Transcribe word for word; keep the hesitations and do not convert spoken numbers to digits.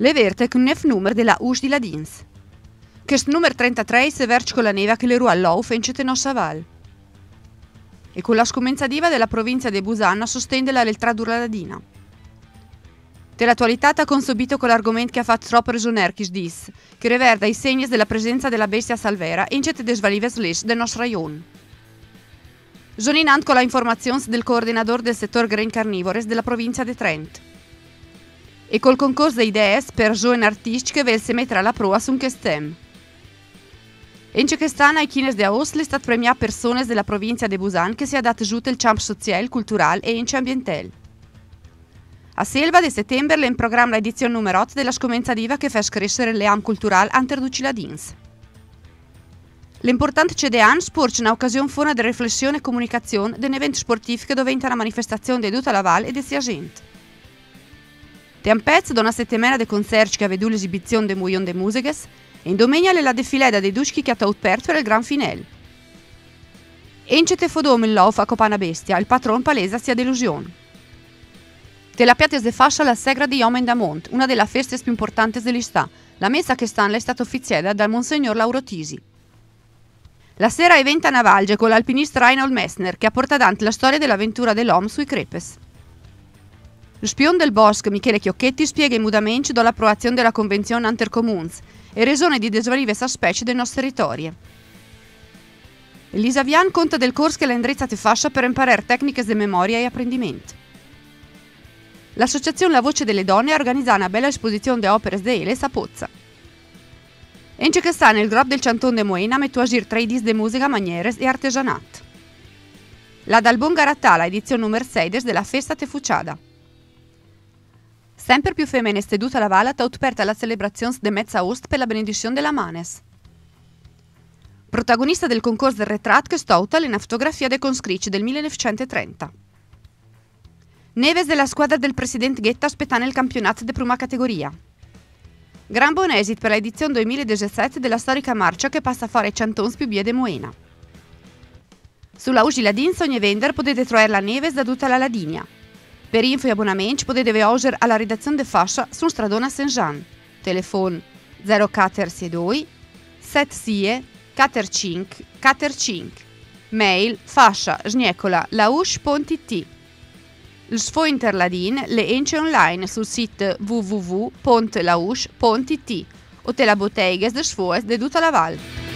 L'everte è un numero della U G I Ladins. Questo numero trentatré è verso con la neva che le rua all'Ouf in Ceteno Saval. E con la scomenzativa della provincia di Busanna sostende la lettradura ladina. Dell'attualità ha consubito con l'argomento che ha fatto troppo resonerchis dis, che reverda i segni della presenza della bestia salvera in cete desvalives les del nostro rayon. Sono in con la informazione del coordinatore del settore grain carnivores della provincia di Trento. E col concorso di idee per giovani artisti che velse mettere alla prova su un questem. In Cecchestana, i chines di Aos le stat premia persone della provincia di Busan che si è date giù il camp sociale, culturale e ambientale. A Selva di settembre è in programma l'edizione numero otto della scomenzativa che fa crescere le am culturale anterduci ladins. L'importante CEDEAN sporge un'occasione forna di riflessione e comunicazione di un evento sportivo che diventa una manifestazione di tutta la valle e di sia gente. Te un pezzo da una settimana di concerti che ha veduto l'esibizione di Muion de Musiches e in domenica è la defileda dei Duschi che ha avuto aperto per il Gran Finale. E in Cetefodome il Lof a Copana Bestia, il patron palesa sia delusione. Te la piatta se fascia la Segra di Omen da Mont, una delle feste più importanti dell'Istà, la messa che stanno è stata offiziata dal Monsignor Lauro Tisi. La sera è venta Navalge con l'alpinista Reinhold Messner che ha portato avanti la storia dell'avventura dell'uomo sui crepes. Lo spion del bosco Michele Chiocchetti spiega i mudamenti dall'approvazione della Convenzione Antercomuns e ragione di desvalive sa specie dei nostri territori. Elisa Vian conta del corso che la indrezza te fascia per imparare tecniche di memoria e apprendimento. L'associazione La Voce delle Donne organizza una bella esposizione di opere di Elisa Pozza. In Cecchestana, il grob del Canton de Moena mette a giro tre dis de musica manieres e artesanat. La Dalbon Garattà, la edizione numero sei della Festa te Fuciada. Sempre più femmine sedute alla valle hanno aperto la celebrazione di mezza ost per la benedizione della manes. Protagonista del concorso del retrat che stouta è una fotografia dei conscritti del millenovecentotrenta. Neves della squadra del Presidente Guetta aspetta nel campionato di prima categoria. Gran buon esito per l'edizione duemiladiciassette della storica marcia che passa a fare i cantons più bie de Moena. Sulla U G I Ladin ogni vendere potete trovare la Neves da tutta la Ladinia. Per info e abbonamenti potete vedere alla redazione de fascia su Stradona Saint-Jean. Telefono zero quattro sei due sette sei quattro cinque quattro cinque. Mail fascia chiocciola lausch punto it. Il suo interladin le ence online sul sito w w w punto lausch punto it o te la bottegas de sfoes de tutta la valle.